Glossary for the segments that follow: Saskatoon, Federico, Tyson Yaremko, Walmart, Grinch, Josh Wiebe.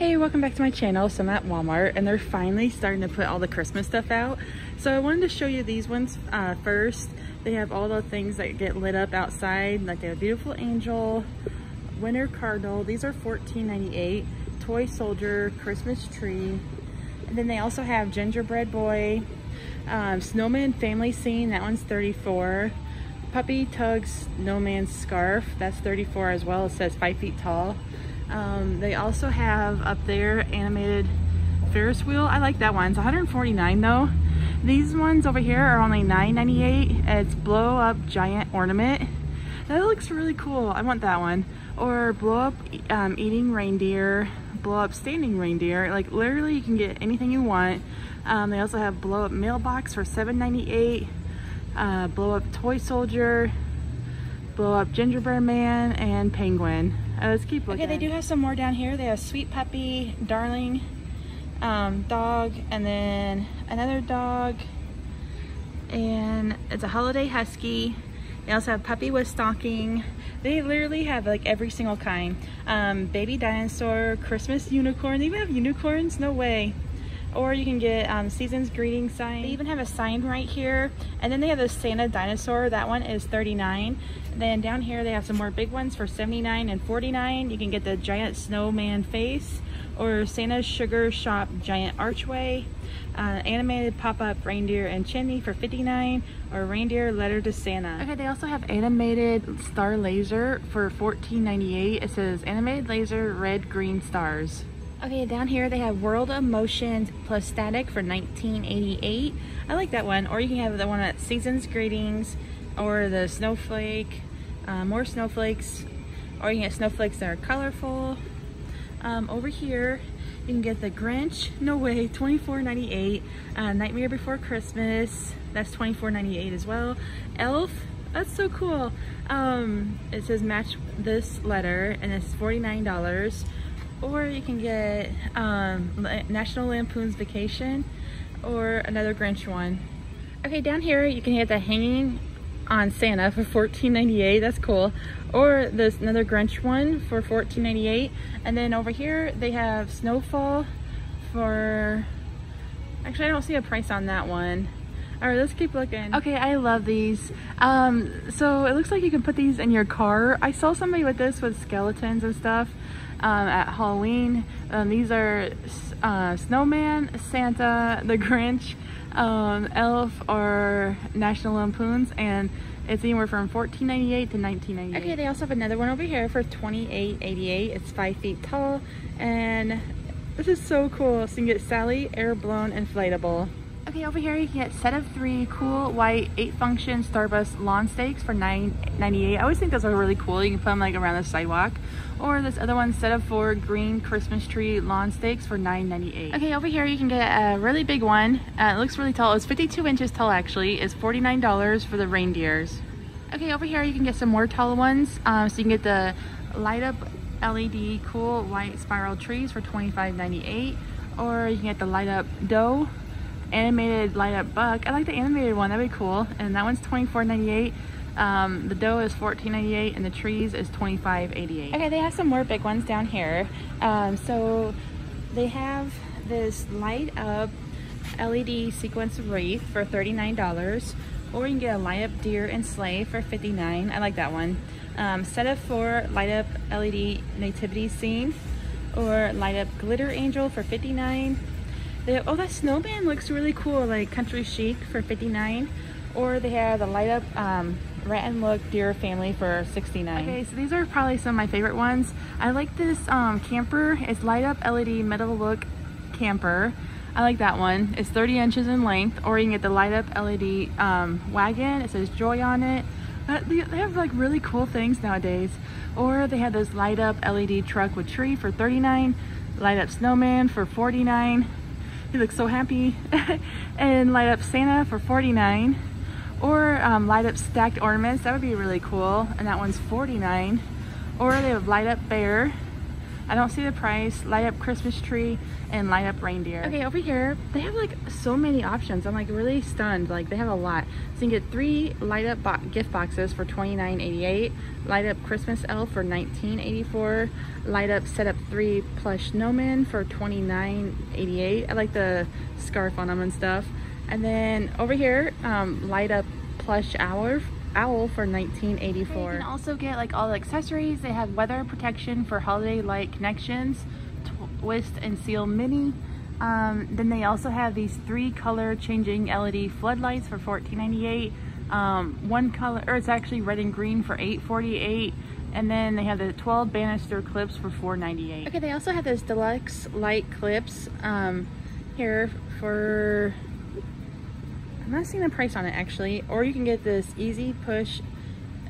Hey, welcome back to my channel. So I'm at Walmart and they're finally starting to put all the Christmas stuff out. So I wanted to show you these ones first. They have all the things that get lit up outside, like a beautiful angel, winter cardinal. These are $14.98. Toy soldier, Christmas tree. And then they also have gingerbread boy, snowman family scene. That one's $34. Puppy tugs snowman scarf. That's $34 as well. It says 5 feet tall. They also have up there animated Ferris wheel. I like that one. It's $149 though. These ones over here are only $9.98. It's blow up giant ornament. That looks really cool. I want that one. Or blow up eating reindeer, blow up standing reindeer. Like literally you can get anything you want. They also have blow up mailbox for $7.98. Blow up toy soldier, blow up gingerbread man, and penguin. Let's keep looking. Okay, they do have some more down here. They have sweet puppy, darling, dog, and then another dog. And it's a holiday husky. They also have puppy with stocking. They literally have like every single kind. Baby dinosaur, Christmas unicorn. They even have unicorns, no way. Or you can get season's greeting sign. They even have a sign right here. And then they have the Santa dinosaur. That one is $39. Then down here they have some more big ones for $79 and $49. You can get the giant snowman face or Santa's sugar shop giant archway. Animated pop-up reindeer and chimney for $59 or reindeer letter to Santa. Okay, they also have animated star laser for $14.98. It says animated laser red green stars. Okay, down here they have World of Motions plus Static for $19.88. I like that one. Or you can have the one at Season's Greetings or the Snowflake, more snowflakes. Or you can get snowflakes that are colorful. Over here, you can get the Grinch, no way, $24.98. Nightmare Before Christmas, that's $24.98 as well. Elf, that's so cool. It says match this letter and it's $49. Or you can get National Lampoon's Vacation or another Grinch one. Okay, down here you can get the Hanging on Santa for $14.98. That's cool. Or this another Grinch one for $14.98. And then over here they have Snowfall for... Actually, I don't see a price on that one. All right, let's keep looking. Okay, I love these. So it looks like you can put these in your car. I saw somebody with this with skeletons and stuff at Halloween. These are Snowman, Santa, the Grinch, Elf, or National Lampoons, and it's anywhere from $14.98 to $19.98. Okay, they also have another one over here for $28.88. It's 5 feet tall, and this is so cool. So you can get Sally Airblown Inflatable. Okay, over here you can get set of three cool white 8-function Starburst lawn stakes for $9.98. I always think those are really cool. You can put them like around the sidewalk. Or this other one, set of four green Christmas tree lawn stakes for $9.98. Okay, over here you can get a really big one. It looks really tall. It's 52 inches tall actually. It's $49 for the reindeers. Okay, over here you can get some more tall ones. So you can get the light up LED cool white spiral trees for $25.98. Or you can get the light up dough. Animated light up buck. I like the animated one, that'd be cool. And that one's $24.98. The dough is $14.98 and the trees is $25.88. Okay, they have some more big ones down here. So they have this light up LED sequence wreath for $39. Or you can get a light up deer and sleigh for $59. I like that one. Set of four light up LED nativity scene or light up glitter angel for $59. Oh, that snowman looks really cool, like country chic for $59. Or they have the light up rat and look deer family for $69. Okay, so these are probably some of my favorite ones. I like this camper. It's light up LED metal look camper. I like that one. It's 30 inches in length. Or you can get the light up LED wagon. It says joy on it. They have like really cool things nowadays. Or they have this light up LED truck with tree for $39. Light up snowman for $49. He looks so happy. And light up Santa for $49. Or light up stacked ornaments. That would be really cool. And that one's $49. Or they have light up bear. I don't see the price. Light up Christmas tree and light up reindeer. Okay, over here they have like so many options. I'm like really stunned, like they have a lot. So you can get 3 light up gift boxes for $29.88, light up Christmas elf for $19.84, light up set up 3 plush snowmen for $29.88. I like the scarf on them and stuff. And then over here, light up plush owl for $19.84. You can also get like all the accessories. They have weather protection for holiday light connections, twist and seal mini. Then they also have these 3 color changing LED floodlights for $14.98. One color, or it's actually red and green for $8.48. And then they have the 12 banister clips for $4.98. Okay, they also have those deluxe light clips here for, I'm not seeing the price on it actually. Or you can get this easy push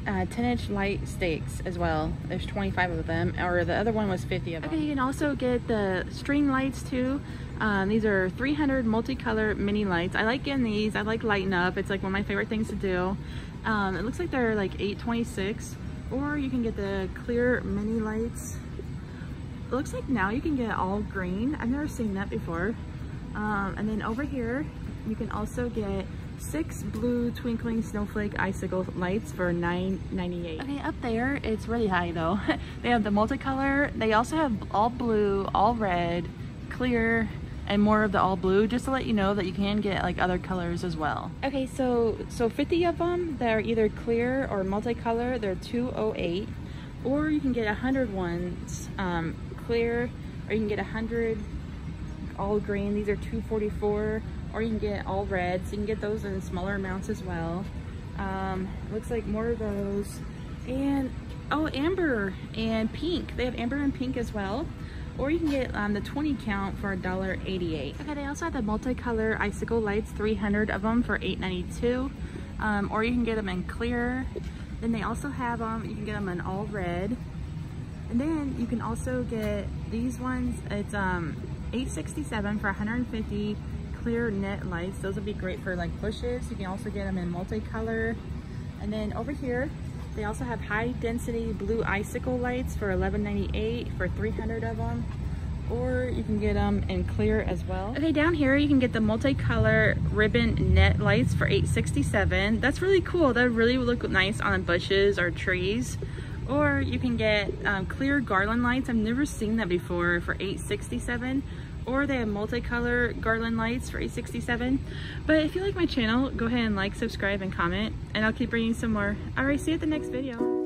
10-inch light stakes as well. There's 25 of them, or the other one was 50 of them. Okay, you can also get the string lights too. These are 300 multicolor mini lights. I like getting these. I like lighting up. It's like one of my favorite things to do. It looks like they're like $8.26. Or you can get the clear mini lights. It looks like now you can get all green. I've never seen that before. And then over here, you can also get 6 blue twinkling snowflake icicle lights for $9.98. Okay, up there, it's really high though. They have the multicolor. They also have all blue, all red, clear, and more of the all blue, just to let you know that you can get like other colors as well. Okay, so 50 of them that are either clear or multicolor, they're $2.08. Or you can get 100 ones clear, or you can get 100 all green. These are $2.44. Or you can get all red, so you can get those in smaller amounts as well. Looks like more of those. And oh, amber and pink. They have amber and pink as well. Or you can get the 20 count for $1.88. Okay, they also have the multicolor icicle lights, 300 of them for $8.92. Or you can get them in clear. Then they also have them, you can get them in all red. And then you can also get these ones. It's $8.67 for 150. Clear net lights. Those would be great for like bushes. You can also get them in multicolor. And then over here, they also have high density blue icicle lights for $11.98 for 300 of them. Or you can get them in clear as well. Okay, down here you can get the multicolor ribbon net lights for $8.67. That's really cool. That really would look nice on bushes or trees. Or you can get clear garland lights. I've never seen that before for $8.67. Or they have multicolor garland lights for $8.67. But if you like my channel, go ahead and like, subscribe, and comment, and I'll keep bringing you some more. All right, see you at the next video.